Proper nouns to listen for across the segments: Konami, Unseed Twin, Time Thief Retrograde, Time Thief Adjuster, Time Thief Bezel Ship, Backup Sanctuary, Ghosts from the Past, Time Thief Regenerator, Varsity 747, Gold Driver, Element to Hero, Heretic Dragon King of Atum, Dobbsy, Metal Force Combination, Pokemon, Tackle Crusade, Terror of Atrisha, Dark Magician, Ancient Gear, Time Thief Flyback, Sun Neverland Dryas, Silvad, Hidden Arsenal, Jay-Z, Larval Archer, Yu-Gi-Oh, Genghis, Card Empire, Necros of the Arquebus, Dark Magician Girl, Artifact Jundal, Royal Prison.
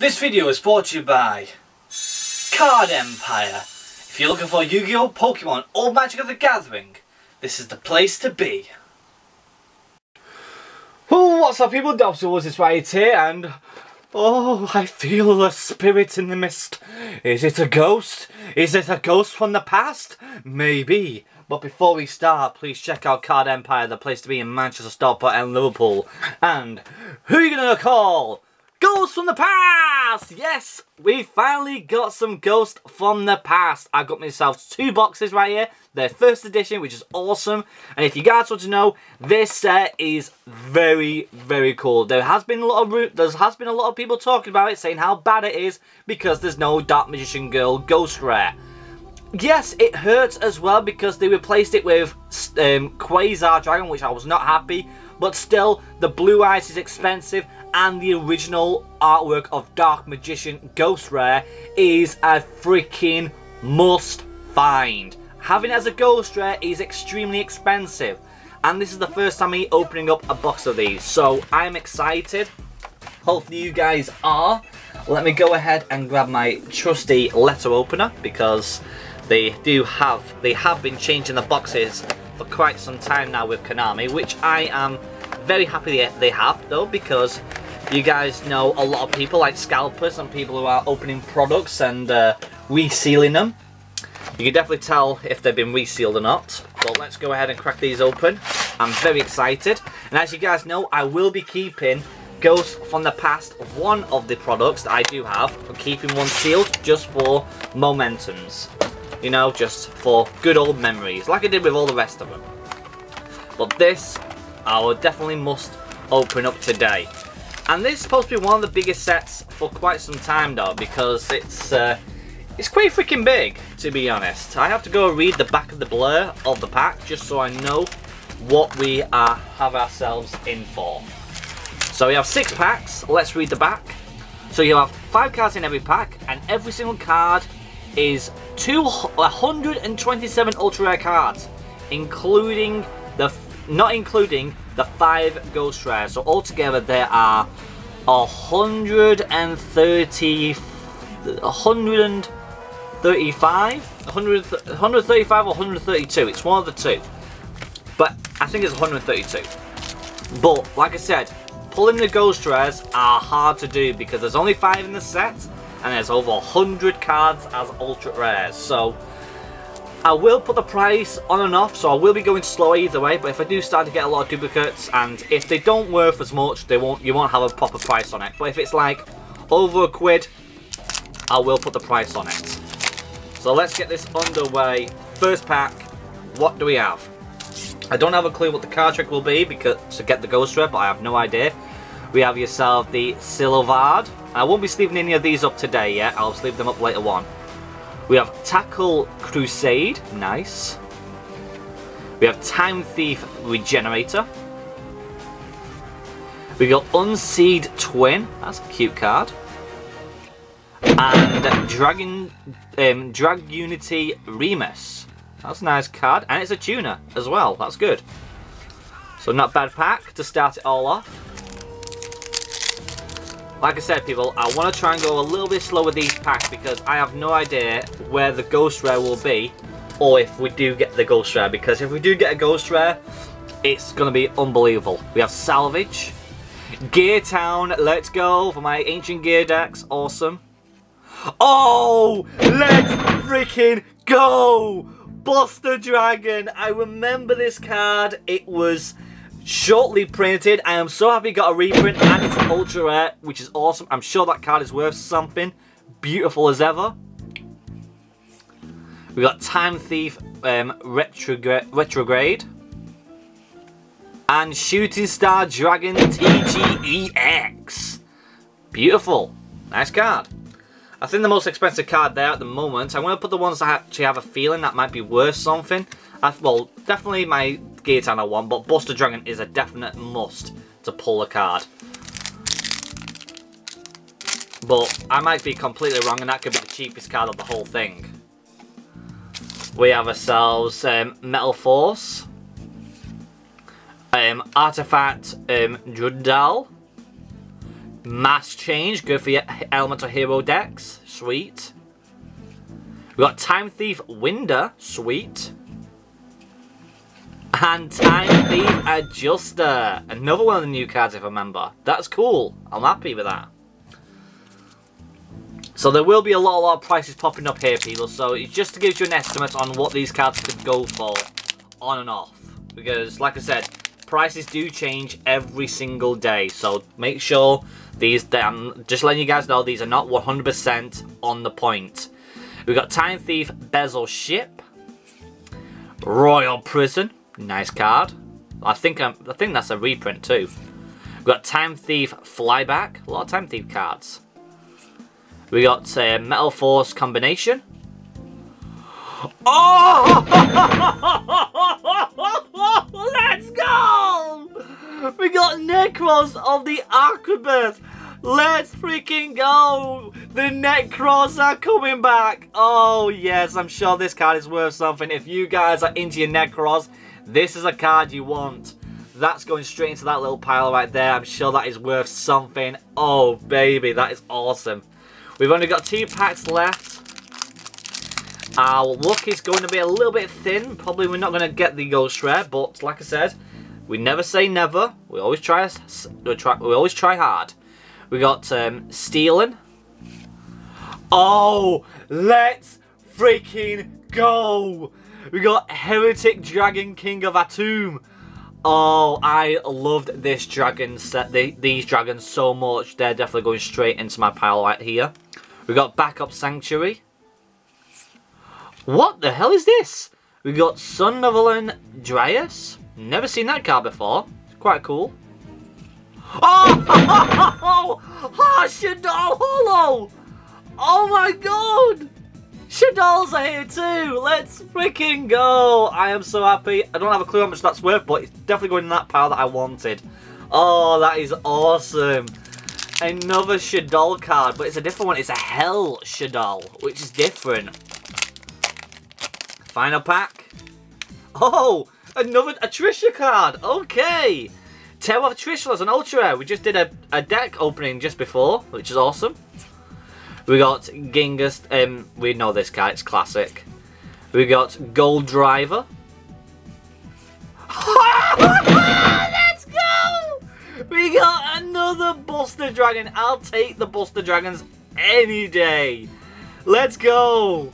This video is brought to you by Card Empire. If you're looking for Yu-Gi-Oh, Pokemon or Magic of the Gathering, this is the place to be. Oh, what's up people, Dobbsy is right here and oh, I feel a spirit in the mist. Is it a ghost? Is it a ghost from the past? Maybe. But before we start, please check out Card Empire, the place to be in Manchester, Stockport and Liverpool. And who are you going to call? Ghosts from the past! Yes, we finally got some Ghosts from the Past. I got myself two boxes right here. They're first edition, which is awesome. And if you guys want to know, this set is very, very cool. There has been a lot of people talking about it, saying how bad it is because there's no Dark Magician Girl Ghost Rare. Yes, it hurts as well because they replaced it with Quasar Dragon, which I was not happy. But still, the Blue Eyes is expensive and the original artwork of Dark Magician Ghost Rare is a freaking must find. Having it as a Ghost Rare is extremely expensive. And this is the first time me opening up a box of these. So I'm excited. Hopefully you guys are. Let me go ahead and grab my trusty letter opener because they have been changing the boxes for quite some time now with Konami, which I am very happy they have though, because you guys know a lot of people like scalpers and people who are opening products and resealing them. You can definitely tell if they've been resealed or not. But let's go ahead and crack these open. I'm very excited, and as you guys know, I will be keeping Ghosts from the Past, one of the products that I do have. I'm keeping one sealed just for momentums, you know, just for good old memories, like I did with all the rest of them. But this I will definitely must open up today. And this is supposed to be one of the biggest sets for quite some time though, because it's quite freaking big, to be honest. I have to go read the back of the blur of the pack just so I know what we have ourselves in for. So we have 6 packs. Let's read the back. So you have 5 cards in every pack, and every single card is 127 ultra rare cards, including not including the 5 ghost rares. So altogether there are 135 or 132. It's one of the two, but I think it's 132. But like I said, pulling the ghost rares are hard to do because there's only 5 in the set and there's over 100 cards as ultra rares. So I will put the price on and off, so I will be going slow either way, but if I do start to get a lot of duplicates and if they don't worth as much, you won't have a proper price on it. But if it's like over £1, I will put the price on it. So let's get this underway. First pack, what do we have? I don't have a clue what the card trick will be to get the ghost rare, but I have no idea. We have yourself the Silvad. I won't be sleeving any of these up today yet. I'll sleeve them up later on. We have Tackle Crusade. Nice. We have Time Thief Regenerator. We got Unseed Twin. That's a cute card. And Dragon Unity Remus. That's a nice card. And it's a tuner as well. That's good. So not bad pack to start it all off. Like I said, people, I want to try and go a little bit slow with these packs because I have no idea where the ghost rare will be, or if we do get the ghost rare, because if we do get a ghost rare, it's going to be unbelievable. We have Salvage, Gear Town, let's go for my Ancient Gear decks, awesome. Oh, let's freaking go! Buster Dragon, I remember this card, it was shortly printed. I am so happy it got a reprint and it's ultra rare, which is awesome. I'm sure that card is worth something. Beautiful as ever. We got Time Thief Retrograde and Shooting Star Dragon TGEX. Beautiful, nice card. I think the most expensive card there at the moment. I want to put the ones that actually have a feeling that might be worth something. Well, definitely my Gear Town I want, but Buster Dragon is a definite must to pull a card. But I might be completely wrong and that could be the cheapest card of the whole thing. We have ourselves Metal Force, Artifact Jundal, Mass Change, good for your Element to Hero decks. Sweet. We got Time Thief Winder. Sweet. And Time Thief Adjuster. Another one of the new cards, if I remember. That's cool. I'm happy with that. So there will be a lot of prices popping up here, people. So it's just to give you an estimate on what these cards could go for on and off. Because, like I said, prices do change every single day. So make sure these, just letting you guys know, these are not 100% on the point. We've got Time Thief Bezel Ship. Royal Prison. Nice card. I think that's a reprint too. We've got Time Thief Flyback. A lot of Time Thief cards. We got a Metal Force Combination. Oh! Let's go! We got Necros of the Arquebus. Let's freaking go! The Necros are coming back. Oh yes, I'm sure this card is worth something. If you guys are into your Necros, this is a card you want. That's going straight into that little pile right there. I'm sure that is worth something. Oh baby, that is awesome. We've only got 2 packs left. Our luck is going to be a little bit thin. Probably we're not going to get the ghost rare, but like I said, we never say never. We always try hard. We got stealing. Oh, let's freaking go! We got Heretic Dragon, King of Atum. Oh, I loved this dragon set. These dragons so much. They're definitely going straight into my pile right here. We got Backup Sanctuary. What the hell is this? We got Sun Neverland Dryas. Never seen that card before. It's quite cool. Oh! Shundal Hollow! Oh my god! Shundals are here too! Let's freaking go! I am so happy. I don't have a clue how much that's worth, but it's definitely going in that pile that I wanted. Oh, that is awesome. Another Shundal card, but it's a different one. It's a Hell Shundal, which is different. Final pack. Oh, another Atrisha card. Okay. Terror of Atrisha is an ultra rare. We just did a deck opening just before, which is awesome. We got Genghis. We know this card. It's classic. We got Gold Driver. Let's go! We got another Buster Dragon. I'll take the Buster Dragons any day. Let's go!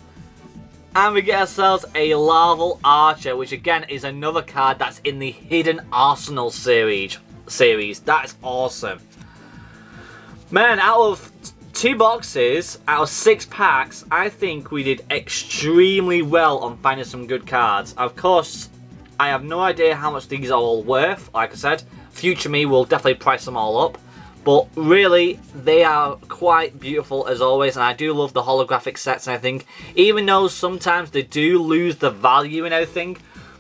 And we get ourselves a Larval Archer, which again is another card that's in the Hidden Arsenal series. That's awesome. Man, out of 2 boxes, out of 6 packs, I think we did extremely well on finding some good cards. Of course, I have no idea how much these are all worth. Like I said, future me will definitely price them all up. But really, they are quite beautiful as always, and I do love the holographic sets and everything. Even though sometimes they do lose the value and everything,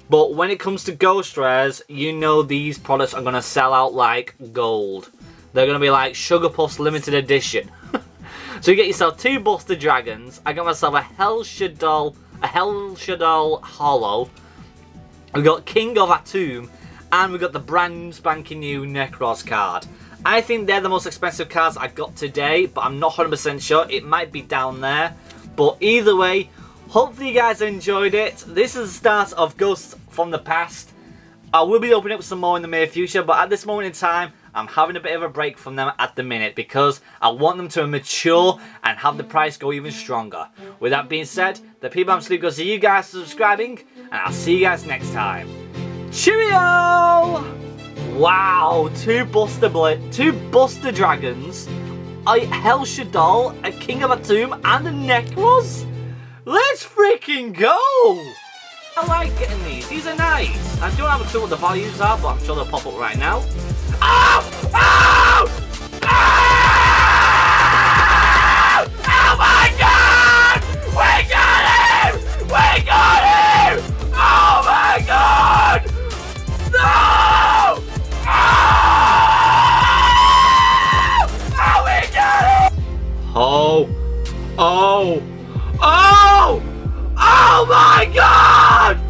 but when it comes to ghost rares, you know these products are going to sell out like gold. They're going to be like Sugar Puffs Limited Edition. So you get yourself 2 Buster Dragons. I got myself a Hell Shadal Hollow. We got King of Atum, and we got the brand spanking new Necros card. I think they're the most expensive cards I got today, but I'm not 100% sure. It might be down there. But either way, hopefully you guys enjoyed it. This is the start of Ghosts from the Past. I will be opening up some more in the near future, but at this moment in time, I'm having a bit of a break from them at the minute because I want them to mature and have the price go even stronger. With that being said, the PBAM Sleep goes to you guys subscribing, and I'll see you guys next time. Cheerio! Wow, 2 Buster Dragons, a Hell Shadal, a King of Atum, and a Necros? Let's freaking go! I like getting these. These are nice. I don't have a clue what the values are, but I'm sure they'll pop up right now. Oh! Oh! Oh! Oh my god! We got him! We got him! Oh my god! No! Oh, oh, oh, oh my god!